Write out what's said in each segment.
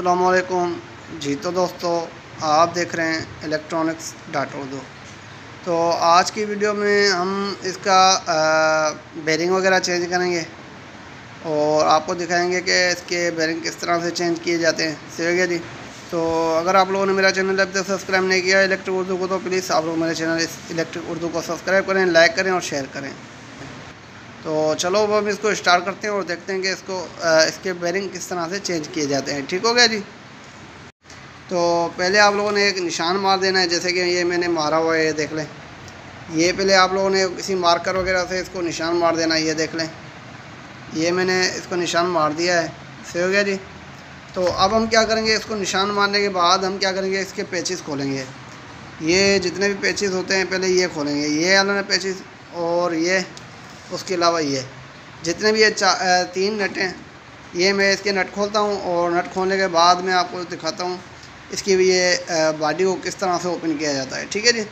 अस्सलामुअलैकुम जी। तो दोस्तों आप देख रहे हैं इलेक्ट्रॉनिक्स उर्दू। तो आज की वीडियो में हम इसका बेरिंग वगैरह चेंज करेंगे और आपको दिखाएंगे कि इसके बेरिंग किस तरह से चेंज किए जाते हैं। सही है जी। तो अगर आप लोगों ने मेरा चैनल अब तक सब्सक्राइब नहीं किया इलेक्ट्रिक उर्दू को, तो प्लीज़ आप लोग मेरे चैनल इलेक्ट्रिक उर्दू को सब्सक्राइब करें, लाइक करें और शेयर करें। तो चलो अब हम इसको स्टार्ट करते हैं और देखते हैं कि इसके बेरिंग किस तरह से चेंज किए जाते हैं। ठीक हो गया जी। तो पहले आप लोगों ने एक निशान मार देना है, जैसे कि ये मैंने मारा हुआ है, ये देख लें। ये पहले आप लोगों ने किसी मार्कर वगैरह से इसको निशान मार देना है, ये देख लें। ये मैंने इसको निशान मार दिया है। सही हो गया जी। तो अब हम क्या करेंगे, इसको निशान मारने के बाद हम क्या करेंगे, इसके पेचिस खोलेंगे। ये जितने भी पेचिस होते हैं पहले ये खोलेंगे, ये अलग पेचिस और ये, उसके अलावा ये जितने भी ये 3 नट हैं, ये मैं इसके नट खोलता हूँ और नट खोलने के बाद मैं आपको दिखाता हूँ इसकी भी ये बॉडी को किस तरह से ओपन किया जाता है। ठीक है जी।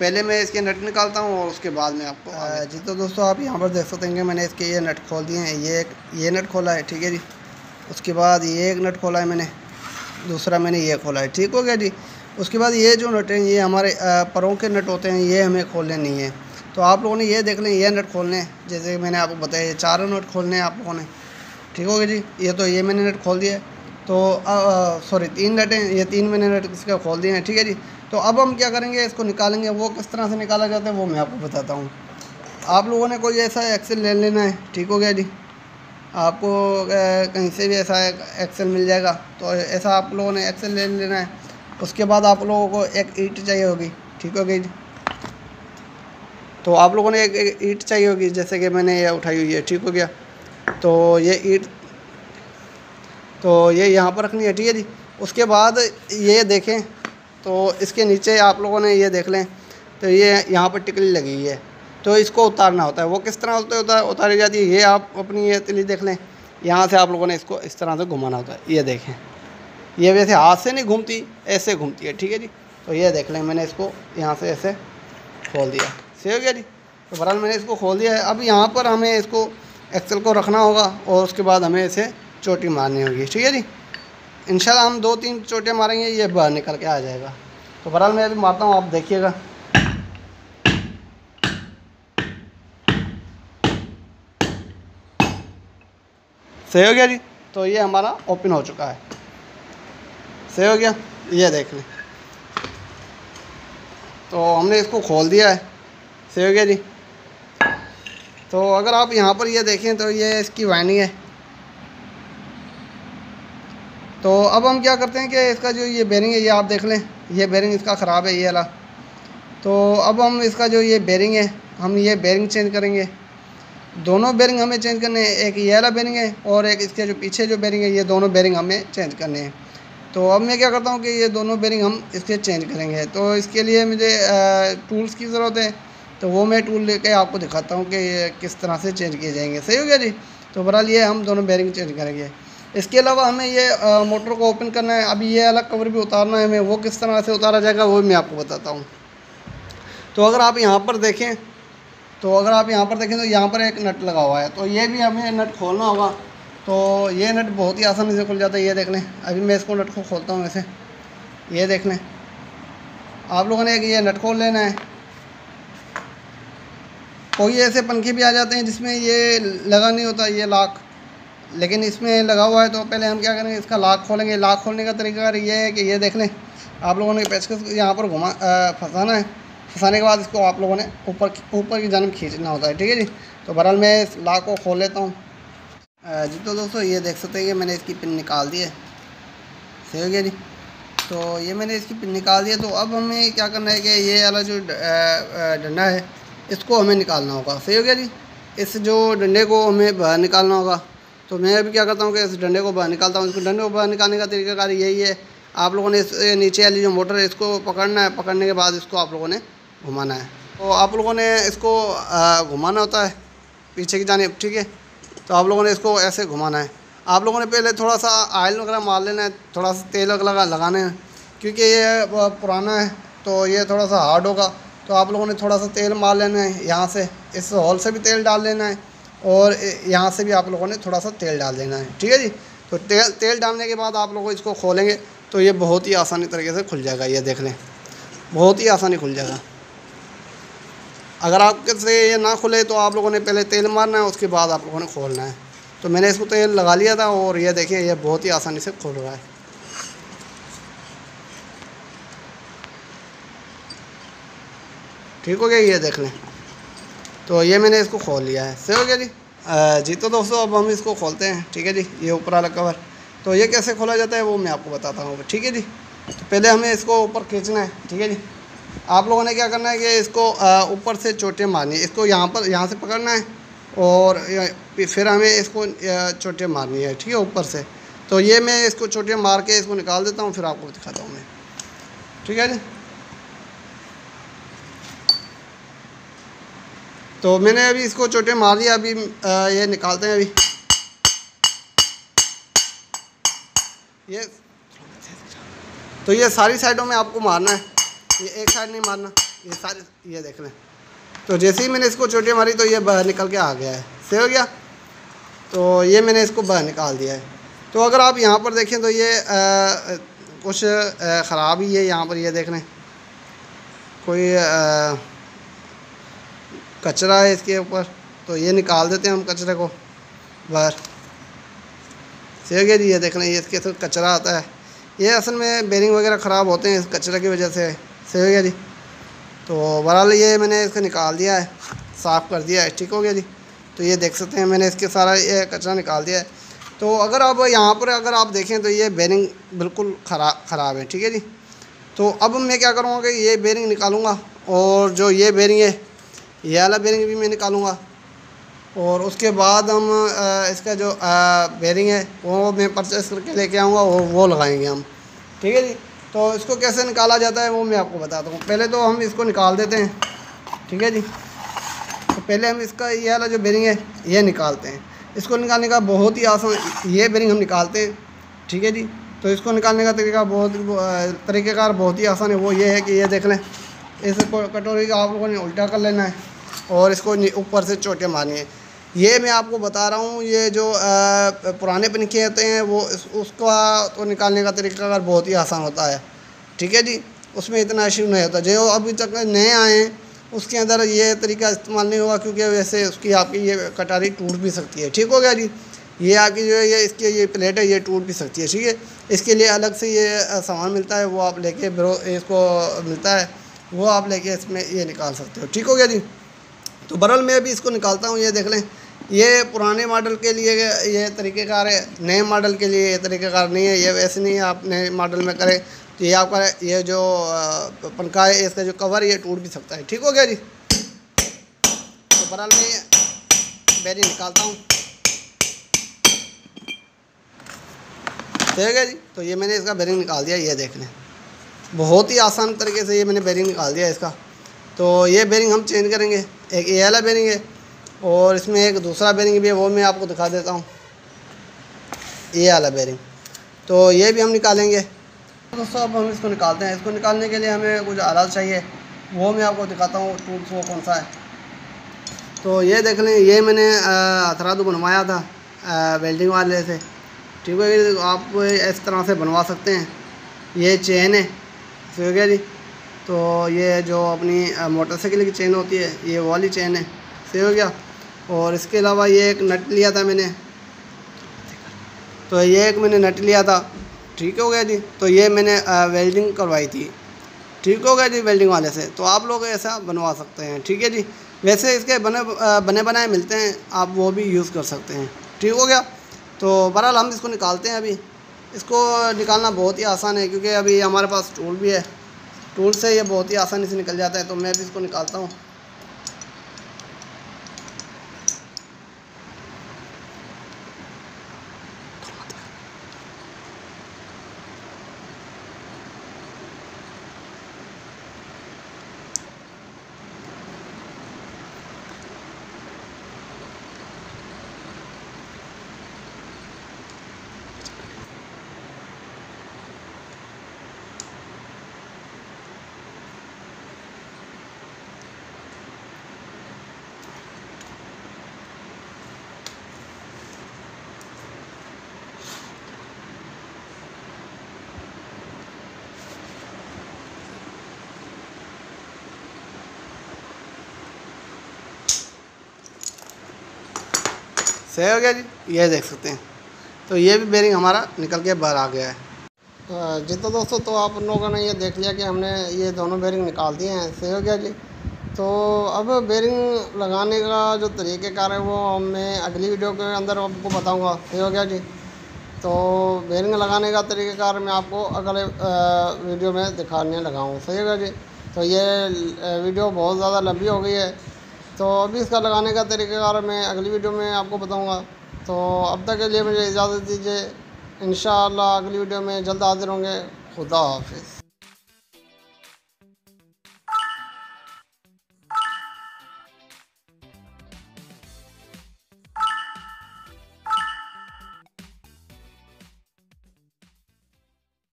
पहले मैं इसके नट निकालता हूँ और उसके बाद मैं आपको जी। तो दोस्तों आप यहाँ पर देख सकते हैं कि मैंने इसके ये नट खोल दिए हैं। ये नट खोला है। ठीक है जी। उसके बाद ये एक नट खोला है मैंने, दूसरा मैंने ये खोला है। ठीक हो गया जी। उसके बाद ये जो नट हैं ये हमारे परों के नट होते हैं, ये हमें खोलने नहीं है। तो आप लोगों ने ये देख लें, ये नट खोलने हैं, जैसे मैंने आपको बताया ये 4 नट खोलने हैं आप लोगों ने। ठीक हो गया जी। ये तो ये मैंने नट खोल दिया, तो सॉरी 3 नट हैं, ये 3 मैंने नट इसका खोल दिए हैं। ठीक है जी। तो अब हम क्या करेंगे, इसको निकालेंगे। वो किस तरह से निकाला जाता है वो मैं आपको बताता हूँ। आप लोगों ने कोई ऐसा एक्सेल ले लेना है। ठीक हो गया जी। आपको कहीं से भी ऐसा एक्सेल मिल जाएगा, तो ऐसा आप लोगों ने एक्सेल ले लेना है। उसके बाद आप लोगों को एक ईंट चाहिए होगी। ठीक हो गया जी। तो आप लोगों ने एक ईंट चाहिए होगी, जैसे कि मैंने ये उठाई हुई है। ठीक हो गया। तो ये ईंट तो ये यहाँ पर रखनी है। ठीक है जी। उसके बाद ये देखें तो इसके नीचे आप लोगों ने ये देख लें, तो ये यहाँ पर टिकली लगी हुई है, तो इसको उतारना होता है। वो किस तरह होता है उतारी जाती है, ये आप अपनी ये तिली देख लें। यहाँ से आप लोगों ने इसको इस तरह से घुमाना होता है। ये देखें, ये वैसे हाथ से नहीं घूमती, ऐसे घूमती है। ठीक है जी। तो ये देख लें, मैंने इसको यहाँ से ऐसे खोल दिया। सही हो गया जी। तो बहरहाल मैंने इसको खोल दिया है। अब यहाँ पर हमें इसको एक्सेल को रखना होगा और उसके बाद हमें इसे चोटी मारनी होगी। ठीक है जी। इंशाल्लाह हम 2-3 चोटें मारेंगे, ये बाहर निकल के आ जाएगा। तो बहरहाल मैं अभी मारता हूँ, आप देखिएगा। सही हो गया जी। तो ये हमारा ओपन हो चुका है। सही हो गया। ये देख लें, तो हमने इसको खोल दिया है। सही हो गया जी। तो अगर आप यहाँ पर ये देखें तो ये इसकी वाइंडिंग है। तो अब हम क्या करते हैं कि इसका जो ये बेरिंग है, ये आप देख लें, ये बेरिंग इसका ख़राब है, ये वाला। तो अब हम इसका जो ये बेरिंग है, हम ये बेरिंग चेंज करेंगे। दोनों बेरिंग हमें चेंज करने हैं, एक ये वाला बेरिंग है और एक इसके जो पीछे जो बेरिंग है, ये दोनों बेरिंग हमें चेंज करने हैं। तो अब मैं क्या करता हूँ कि ये दोनों बेरिंग हम इसके चेंज करेंगे। तो इसके लिए मुझे टूल्स की ज़रूरत है, तो वो मैं टूल लेके आपको दिखाता हूँ कि ये किस तरह से चेंज किए जाएंगे। सही हो गया जी। तो बहरहाल ये हम दोनों बेरिंग चेंज करेंगे। इसके अलावा हमें ये मोटर को ओपन करना है। अभी ये अलग कवर भी उतारना है हमें, वो किस तरह से उतारा जाएगा वो मैं आपको बताता हूँ। तो अगर आप यहाँ पर देखें, तो यहाँ पर एक नट लगा हुआ है, तो ये भी हमें नट खोलना होगा। तो ये नट बहुत ही आसानी से खुल जाता है। ये देख लें, अभी मैं इसको नट को खोलता हूँ ऐसे। ये देख लें, आप लोगों ने ये नट खोल लेना है। कोई ऐसे पंखे भी आ जाते हैं जिसमें ये लगा नहीं होता, ये लाक, लेकिन इसमें लगा हुआ है। तो पहले हम क्या करेंगे, इसका लाक खोलेंगे। लाक खोलने का तरीका ये है कि ये देख लें, आप लोगों ने पेचकस यहाँ पर घुमा फंसाना है। फंसाने के बाद इसको आप लोगों ने ऊपर की जानब खींचना होता है। ठीक है जी। तो बहरहाल मैं इस लाक को खोल लेता हूँ जी। तो दोस्तों ये देख सकते हैं कि मैंने इसकी पिन निकाल दी है। सही हो गया जी। तो ये मैंने इसकी पिन निकाल दी है। तो अब हमें क्या करना है कि ये वाला जो डंडा है इसको हमें निकालना होगा। सही हो गया जी। इस जो डंडे को हमें बाहर निकालना होगा। तो मैं अभी क्या करता हूँ कि इस डंडे को बाहर निकालता हूँ। इसको डंडे को बाहर निकालने का तरीकाकार यही है, आप लोगों ने इस नीचे वाली जो मोटर है इसको पकड़ना है। पकड़ने के बाद इसको आप लोगों ने घुमाना है। तो आप लोगों ने इसको घुमाना होता है पीछे की जानिब। ठीक है। तो आप लोगों ने इसको ऐसे घुमाना है। आप लोगों ने पहले थोड़ा सा ऑयल वगैरह मार लेना है, थोड़ा सा तेल वगैरह लगाना है, क्योंकि ये पुराना है तो ये थोड़ा सा हार्ड होगा। तो आप लोगों ने थोड़ा सा तेल मार लेना है, यहाँ से इस हॉल से भी तेल डाल लेना है और यहाँ से भी आप लोगों ने थोड़ा सा तेल डाल देना है। ठीक है जी। तो तेल डालने के बाद आप लोग इसको खोलेंगे तो ये बहुत ही आसानी तरीके से खुल जाएगा। ये देख लें, बहुत ही आसानी खुल जाएगा। अगर आपके से ये ना खुले तो आप लोगों ने पहले तेल मारना है, उसके बाद आप लोगों ने खोलना है। तो मैंने इसको तेल लगा लिया था और ये देखिए ये बहुत ही आसानी से खुल रहा है। ठीक हो गया, ये देख लें। तो ये मैंने इसको खोल लिया है, सही हो गया जी। तो दोस्तों अब हम इसको खोलते हैं। ठीक है जी, ये ऊपर वाला कवर तो ये कैसे खोला जाता है वो मैं आपको बताता हूँ। ठीक है जी, तो पहले हमें इसको ऊपर खींचना है। ठीक है जी, आप लोगों ने क्या करना है कि इसको ऊपर से चोटें मारनी है। इसको यहाँ से पकड़ना है और फिर हमें इसको चोटें मारनी है। ठीक है, ऊपर से। तो ये मैं इसको चोटें मार के इसको निकाल देता हूँ, फिर आपको दिखाता हूँ मैं। ठीक है जी, तो मैंने अभी इसको चोटें मार दिया। अभी ये निकालते हैं। अभी ये तो ये सारी साइडों में आपको मारना है, ये एक साइड नहीं मारना। ये सारे ये देख लें। तो जैसे ही मैंने इसको चोटें मारी तो ये बाहर निकल के आ गया है, सही हो गया। तो ये मैंने इसको बाहर निकाल दिया है। तो अगर आप यहाँ पर देखें तो ये कुछ ख़राब ही है यहाँ पर। ये देख लें, कोई कचरा है इसके ऊपर। तो ये निकाल देते हैं हम कचरे को बाहर, सही हो गया जी। ये देख लें, ये इसके साथ कचरा आता है। ये असल में बेरिंग वगैरह ख़राब होते हैं इस कचरे की वजह से, सही हो गया जी। तो बहरहाल ये मैंने इसको निकाल दिया है, साफ़ कर दिया है। ठीक हो गया जी। तो ये देख सकते हैं मैंने इसके सारा ये कचरा निकाल दिया है। तो अगर आप यहाँ पर अगर आप देखें तो ये बेरिंग बिल्कुल ख़राब है। ठीक है जी, तो अब मैं क्या करूँगा कि ये बेरिंग निकालूँगा और जो ये बेरिंग है ये वाला बेरिंग भी मैं निकालूंगा और उसके बाद हम इसका जो बेरिंग है वो मैं परचेस करके लेके आऊँगा और वो लगाएंगे हम। ठीक है जी, तो इसको कैसे निकाला जाता है वो मैं आपको बताता हूँ। पहले तो हम इसको निकाल देते हैं। ठीक है जी, तो पहले हम इसका ये वाला जो बेरिंग है ये निकालते हैं। इसको निकालने का बहुत ही आसान, ये बेरिंग हम निकालते हैं। ठीक है जी, तो इसको निकालने का तरीक़ाकार बहुत ही आसान है। वो ये है कि ये देख लें, इस कटोरी का आप लोगों ने उल्टा कर लेना है और इसको ऊपर से चोटें मारनी है। ये मैं आपको बता रहा हूँ, ये जो पुराने पनखे होते हैं वो उसका तो निकालने का तरीका बहुत ही आसान होता है। ठीक है जी, उसमें इतना इशू नहीं होता। जो अभी तक नए आए हैं उसके अंदर ये तरीका इस्तेमाल नहीं होगा, क्योंकि वैसे उसकी आपकी ये कटारी टूट भी सकती है। ठीक हो गया जी, ये आपकी जो ये इसकी ये प्लेट है ये टूट भी सकती है। ठीक है, इसके लिए अलग से ये सामान मिलता है, वो आप लेके इसको मिलता है, वो आप लेके इसमें ये निकाल सकते हो। ठीक हो गया जी, तो बरल में अभी इसको निकालता हूँ। ये देख लें, ये पुराने मॉडल के लिए ये तरीक़ेकार है, नए मॉडल के लिए ये तरीक़ेकार नहीं है। ये वैसे नहीं है, आप नए मॉडल में करें तो ये आपका ये जो पंखा है इसका जो कवर ये टूट भी सकता है। ठीक हो गया जी, तो बरल में बेरिंग निकालता हूँ। ठीक है जी, तो ये मैंने इसका बेरिंग निकाल दिया। ये देख लें, बहुत ही आसान तरीके से ये मैंने बेरिंग निकाल दिया इसका। तो ये बेरिंग हम चेंज करेंगे, एक ये वाला बेरिंग है और इसमें एक दूसरा बेरिंग भी है, वो मैं आपको दिखा देता हूँ। ये वाला बेरिंग तो ये भी हम निकालेंगे। दोस्तों अब हम इसको निकालते हैं। इसको निकालने के लिए हमें कुछ आलात चाहिए, वो मैं आपको दिखाता हूँ टूल्स वो कौन सा है। तो ये देख लें, ये मैंने हथरादू बनवाया था वेल्डिंग वाले से। ठीक है, आप इस तरह से बनवा सकते हैं। ये चेन है, सही हो गया जी। तो ये जो अपनी मोटरसाइकिल की चेन होती है ये वाली चेन है, सही हो गया। और इसके अलावा ये एक नट लिया था मैंने, तो ये एक मैंने नट लिया था। ठीक हो गया जी, तो ये मैंने वेल्डिंग करवाई थी। ठीक हो गया जी, वेल्डिंग वाले से। तो आप लोग ऐसा बनवा सकते हैं। ठीक है जी, वैसे इसके बने बनाए मिलते हैं, आप वो भी यूज़ कर सकते हैं। ठीक हो गया, तो बहरहाल हम इसको निकालते हैं। अभी इसको निकालना बहुत ही आसान है, क्योंकि अभी हमारे पास टूल भी है। टूल से ये बहुत ही आसानी से निकल जाता है। तो मैं भी इसको निकालता हूँ। सही हो गया जी, ये देख सकते हैं। तो ये भी बेरिंग हमारा निकल के बाहर आ गया है। जी तो दोस्तों, तो आप लोगों ने ये देख लिया कि हमने ये दोनों बेरिंग निकाल दिए हैं, सही हो गया जी। तो अब बेरिंग लगाने का जो तरीक़ेकार है वो मैं अगली वीडियो के अंदर आपको बताऊंगा, सही हो गया जी। तो बेरिंग लगाने का तरीक़ेकार मैं आपको अगले वीडियो में दिखाने लगा हूँ, सही हो गया जी। तो ये वीडियो बहुत ज़्यादा लंबी हो गई है, तो अभी इसका लगाने का तरीक़ेकार मैं अगली वीडियो में आपको बताऊँगा। तो अब तक के लिए मुझे इजाज़त दीजिए, इंशाअल्लाह अगली वीडियो में जल्द हाजिर होंगे। खुदा हाफिज़।